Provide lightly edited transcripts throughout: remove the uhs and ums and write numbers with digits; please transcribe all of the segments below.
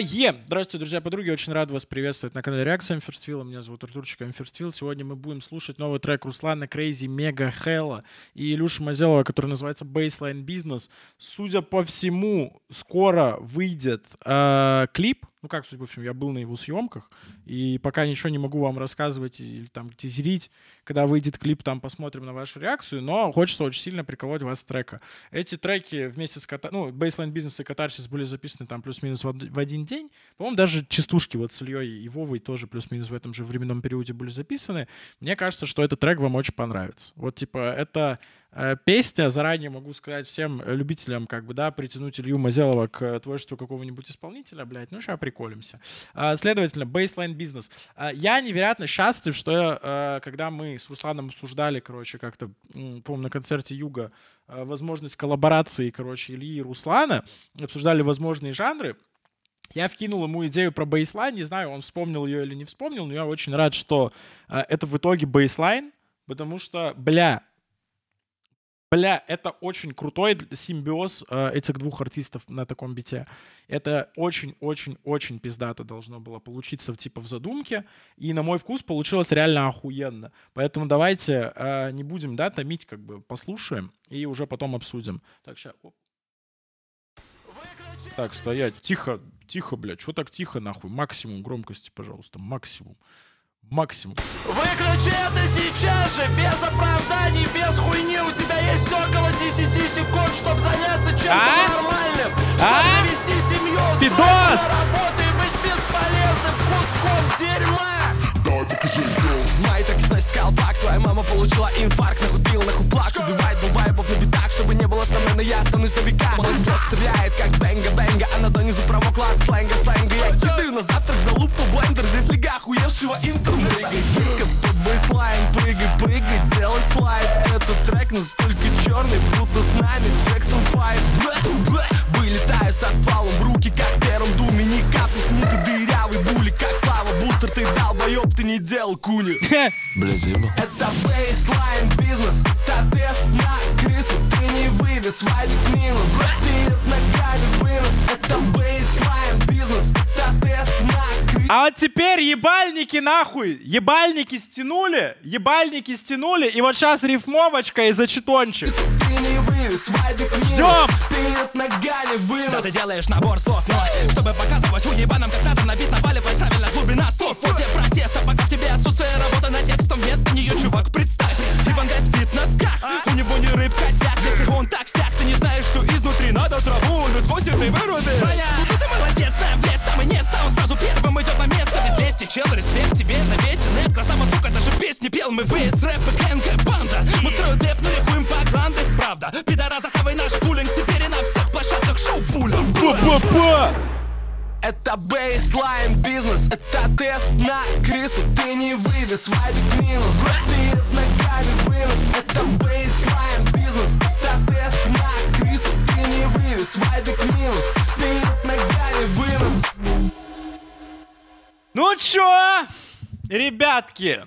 Здравствуйте, друзья, подруги. Очень рад вас приветствовать на канале Реакция Iamfirstfeel. Меня зовут Артурчик Iamfirstfeel. Сегодня мы будем слушать новый трек Руслана Crazy Mega Hella и Илюши Мазелова, который называется Baseline Business. Судя по всему, скоро выйдет клип. Ну как, судя по всему, я был на его съемках, и пока ничего не могу вам рассказывать или там тизерить. Когда выйдет клип, там посмотрим на вашу реакцию, но хочется очень сильно приколоть вас с трека. Эти треки вместе с Baseline Business и Катарсис были записаны там плюс-минус в один день. По-моему, даже частушки вот с Ильей и Вовой тоже плюс-минус в этом же временном периоде были записаны. Мне кажется, что этот трек вам очень понравится. Вот типа это... песня, заранее могу сказать всем любителям, как бы, да, притянуть Илью Мазелова к творчеству какого-нибудь исполнителя, блядь, ну сейчас приколимся. Следовательно, Baseline Business. Я невероятно счастлив, что когда мы с Русланом обсуждали, короче, как-то, помню, на концерте Юга, возможность коллаборации, короче, Ильи и Руслана, обсуждали возможные жанры, я вкинул ему идею про бейслайн, не знаю, он вспомнил ее или не вспомнил, но я очень рад, что это в итоге бейслайн, потому что, бля, это очень крутой симбиоз этих двух артистов на таком бите. Это очень-очень-очень пиздато должно было получиться типа в задумке. И на мой вкус получилось реально охуенно. Поэтому давайте не будем, да, томить, как бы послушаем и уже потом обсудим. Так, сейчас. Так, стоять. Тихо, тихо, блядь. Что так тихо, нахуй? Максимум громкости, пожалуйста. Максимум. Выключи это сейчас же, без оправданий, без хуйни. У тебя есть около 10 секунд, чтобы заняться чем-то нормальным, чтобы завести семью, устроиться на работу и быть бесполезным куском дерьма. Мои так сносит колпак, твоя мама получила инфаркт. Нахуй бил, нахуй плак, убивает долбаебов на битах. Чтобы не было сомнений, я останусь на века. Мой слог стреляет, как бэнга-бэнга. Она донизу провокла от сленга-сленга. Я кидаю на завтрак за лупу блендер. Здесь лига охуевшего интернета. Прыгай, под бейслайн, прыгай, прыгай, делай слайд. Этот трек настолько черный, будто с нами Джексон 5. Вылетаю со стволом в руки, как первым думе. Ни капли смуты, дырявый булик. Как слава бустер, ты долбоеб, ты не делал куни. Бля, зима. Это бейслайн бизнес, это тест на крысу. Ты не вывез, валик минус, перед ногами вынос. Это бейслайн бизнес, это тест на крысу. А вот теперь ебальники нахуй. Ебальники стянули. И вот сейчас рифмовочка и зачитончик. Ждем! Да ты делаешь набор слов, но чтобы показывать уебанам, как надо, на бит наваливать правильно глубина слов. В ходе протеста, пока в тебе отсутствие работы над текстом, вместо нее, чувак, представь, Ивангай спит в носках, у него не рыбка-сяк. Если он так-сяк, ты не знаешь все изнутри, надо траву насквозь и ты вырубишь. Понятно, ты молодец, на влез, сам и не сам, сразу первым идет на место. Без лести, чел, респект тебе навесен, это красава, сука, даже песни пел. Мы VS-рэп и ГНГ-банда, мы строю деп, но лихуем по гланды, правда. Пидораза, хавай наш пулинг, теперь на всех площадках шоу пулинг. Это бейслайн бизнес, это тест на крысу. Ты не вывез, вайбик минус, перед ногами вынос. Это бейслайн бизнес, это тест на крысу. Ты не вывез, вайбик минус, перед ногами вынос. Ну чё, ребятки,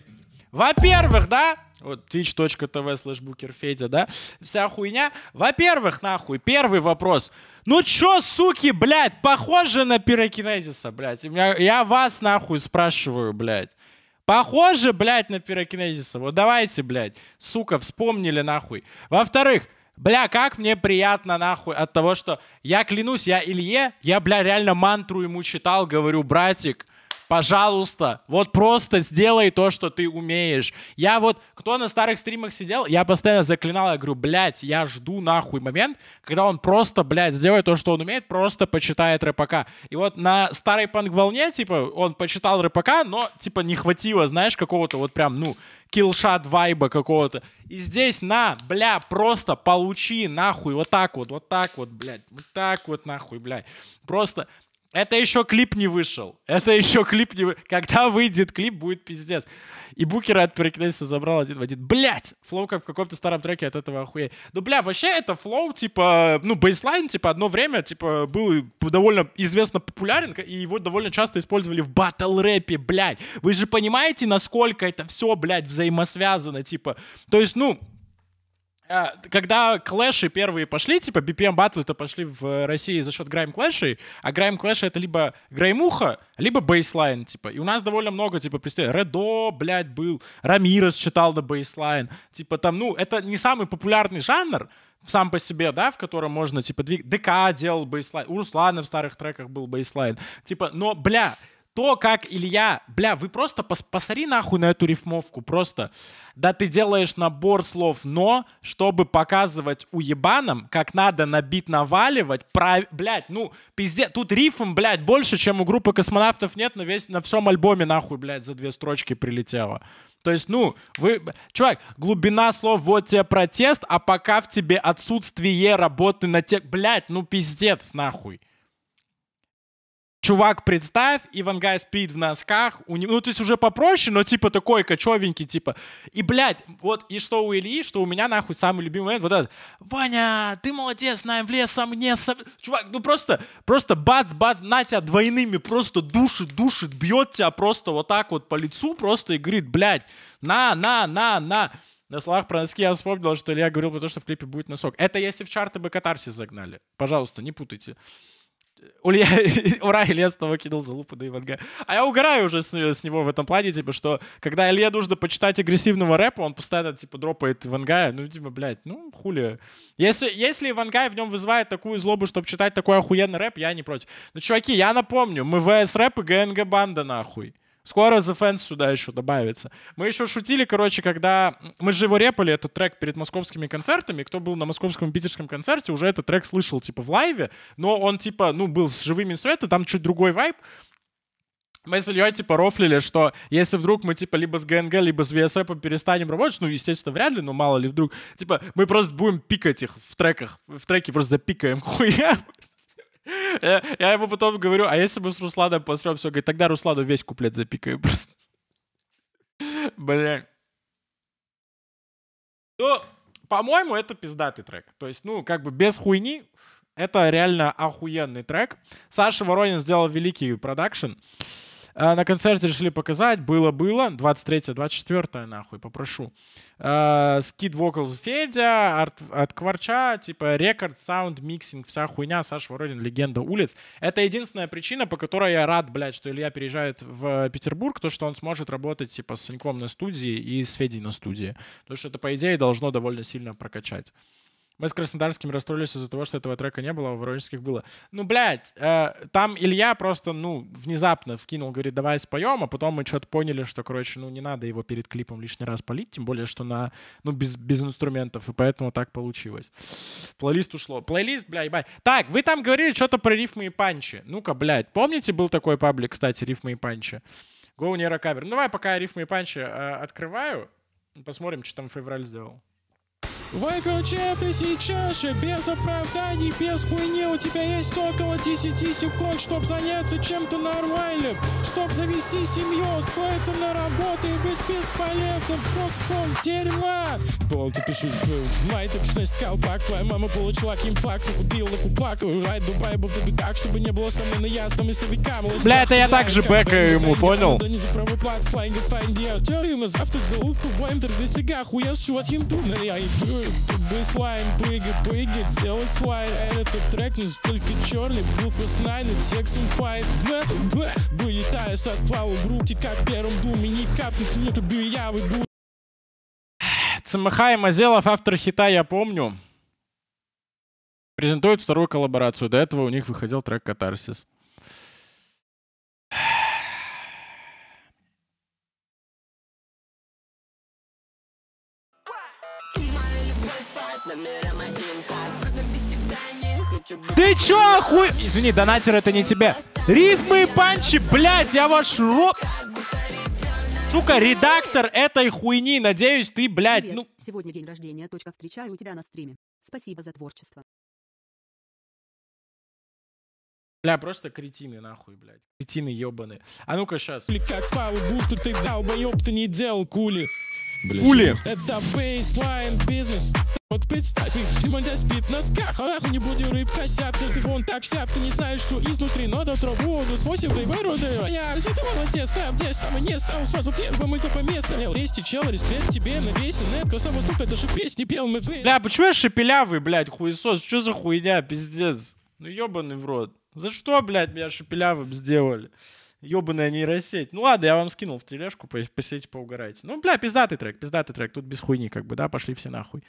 во-первых, да, вот twitch.tv/букерфедя, да, вся хуйня. Во-первых, нахуй, первый вопрос. Ну чё, суки, блядь, похоже на Pyrokinesis'а, блядь. Я вас, нахуй, спрашиваю, блядь. Похоже, блядь, на Pyrokinesis'а. Вот давайте, блядь, сука, вспомнили, нахуй. Во-вторых, бля, как мне приятно, нахуй, от того, что я клянусь, я Илье, я, бля, реально мантру ему читал, говорю, братик, пожалуйста, вот просто сделай то, что ты умеешь. Я вот, кто на старых стримах сидел, я постоянно заклинал, я говорю, блядь, я жду нахуй момент, когда он просто, блядь, сделает то, что он умеет, просто почитает рэпака. И вот на старой панк-волне, типа, он почитал рэпака, но, типа, не хватило, знаешь, какого-то вот прям, ну, киллшат вайба какого-то. И здесь на, бля, просто получи нахуй вот так вот, блядь, вот так вот нахуй, блядь. Просто... Это еще клип не вышел. Когда выйдет клип, будет пиздец. И букера от Pyrokinesis'а забрал один в один. Блять! Флоу как в каком-то старом треке, от этого охуеть. Ну, бля, вообще это флоу, типа, ну, бейслайн, типа, одно время, типа, был довольно известно популярен, и его довольно часто использовали в батл-рэпе, блядь. Вы же понимаете, насколько это все, блядь, взаимосвязано, типа. То есть, ну... когда клэши первые пошли, типа BPM баттлы-то пошли в России за счет грайм-клэшей, а грайм-клэши — это либо граймуха, либо бейслайн, типа. И у нас довольно много, типа, представителей. Редо, блядь, был, Рамирес читал до бейслайн. Типа там, ну, это не самый популярный жанр сам по себе, да, в котором можно, типа, двигать. ДК делал бейслайн, у Руслана в старых треках был бейслайн. Типа, но, бля, то, как Илья... Бля, вы просто посмотри нахуй на эту рифмовку. Просто. Да ты делаешь набор слов «но», чтобы показывать уебанам, как надо на бит наваливать. Блядь, ну, пиздец. Тут рифм, блядь, больше, чем у группы «Космонавтов нет», но на всем альбоме, нахуй, блядь, за две строчки прилетело. То есть, ну, вы... Чувак, глубина слов «вот тебе протест», а пока в тебе отсутствие работы на те... Блядь, ну, пиздец, нахуй. Чувак, представь, Ивангай спит в носках, у него, ну, то есть уже попроще, но типа такой кочевенький, типа. И, блядь, вот и что у Ильи, что у меня, нахуй, самый любимый момент, вот этот. Ваня, ты молодец, нам лесом не... Чувак, ну просто бац, на тебя двойными просто душит, бьет тебя просто вот так вот по лицу просто и говорит, блядь, на. На словах про носки я вспомнил, что Илья говорил про то, что в клипе будет носок. Это если в чарты бы Катарсис загнали. Пожалуйста, не путайте. Ура, Илья снова кинул залупу на Ивангая. А я угораю уже с него в этом плане, типа, что когда Илье нужно почитать агрессивного рэпа, он постоянно, типа, дропает Ивангая. Ну, типа, блядь, ну, хули. Если Ивангай в нем вызывает такую злобу, чтобы читать такой охуенный рэп, я не против. Ну, чуваки, я напомню, мы VS-рэп и ГНГ-банда, нахуй. Скоро The Fans сюда еще добавится. Мы еще шутили, короче, когда... Мы же его репали, этот трек, перед московскими концертами. Кто был на московском и питерском концерте, уже этот трек слышал, типа, в лайве. Но он, типа, ну, был с живыми инструментами, там чуть другой вайб. Мы с Ильей, типа, рофлили, что если вдруг мы, типа, либо с ГНГ, либо с VS-рэпом перестанем работать, ну, естественно, вряд ли, но мало ли вдруг. Типа, мы просто будем пикать их в треках. В треке просто запикаем хуя. Я ему потом говорю, а если мы с Русланом посмотрим все, говорит, тогда Руслану весь куплет запикаем просто. Бля. Ну, по-моему, это пиздатый трек. То есть, ну, как бы без хуйни, это реально охуенный трек. Саша Воронин сделал великий продакшн. На концерте решили показать. Было-было. 23-24 нахуй, попрошу. Скид вокал Федя, от Кварча, типа рекорд, саунд, миксинг, вся хуйня. Саша Воронин, легенда улиц. Это единственная причина, по которой я рад, блядь, что Илья переезжает в Петербург, то, что он сможет работать, типа, с Саньком на студии и с Федей на студии. Потому что это, по идее, должно довольно сильно прокачать. Мы с краснодарским расстроились из-за того, что этого трека не было, а у воронежских было. Ну, блядь, там Илья просто, ну, внезапно вкинул, говорит, давай споем, а потом мы что-то поняли, что, короче, ну, не надо его перед клипом лишний раз палить, тем более, что на, ну, без инструментов, и поэтому так получилось. Плейлист ушло. Плейлист, бля, ебать. Так, вы там говорили что-то про рифмы и панчи. Ну-ка, блядь, помните, был такой паблик, кстати, рифмы и панчи? Go Nero Cover. Ну, давай пока рифмы и панчи открываю, посмотрим, что там Февраль сделал. Выключи это сейчас же, без оправданий, без хуйни. У тебя есть около 10 секунд, чтоб заняться чем-то нормальным, чтоб завести семью, устроиться на работу и быть бесполезным куском дерьма. Пол, ты пиши, май, ты пишешь колпак. Твоя мама получила кимфак, ты купила купак. Урай, Дубай, был в бегах, чтобы не было со мной на ясном и стовикам. Бля, это я так же бэкаю ему, понял? Да не заправый плат, слайнга, слайн, я терю на завтрак, залупку, боем, дырзды, слега, хуя, шут, янту, на я иду. Бейслайн, быги, сделай слайд. Этот трек не столько черный, буквы снай, но текст инфайт. Вылетаю со ствола груди, как первым думе, не капнув, не тубю, я выбуду. CMH и Мазелов, автор хита «Я помню», презентуют вторую коллаборацию. До этого у них выходил трек «Катарсис». Ты чё охуй... Извини, донатер, это не тебе. Рифмы и панчи, блядь, я ваш рот... Сука, редактор этой хуйни. Надеюсь, ты, блядь, привет. Ну... Сегодня день рождения. Точка, встречаю тебя на стриме. Спасибо за творчество. Бля, просто кретины, нахуй, блядь. Кретины ёбаные. А ну-ка, сейчас. Как спал, будто ты долбоёб, ты не делал кули. Кули. Это Baseline Business. вот представь, Димандя спит в носках, алаху не буди рыбка сяп, если он так сяп, ты не знаешь, что изнутри, но до траву, но с 8 дай выроды, а я, ты молодец, там здесь, самый не сам, сразу где бы мы только место, лезьте, чел, респект тебе, навесен, это самого стука, даже песни пел, мы... Бля, почему я шепелявый, блядь, хуесос, что за хуйня, пиздец, ну ебаный в рот, за что, блядь, меня шепелявым сделали? Ёбаная нейросеть. Ну ладно, я вам скинул в тележку, посидите, поугарайте. Ну, бля, пиздатый трек, тут без хуйни, как бы, да, пошли все нахуй.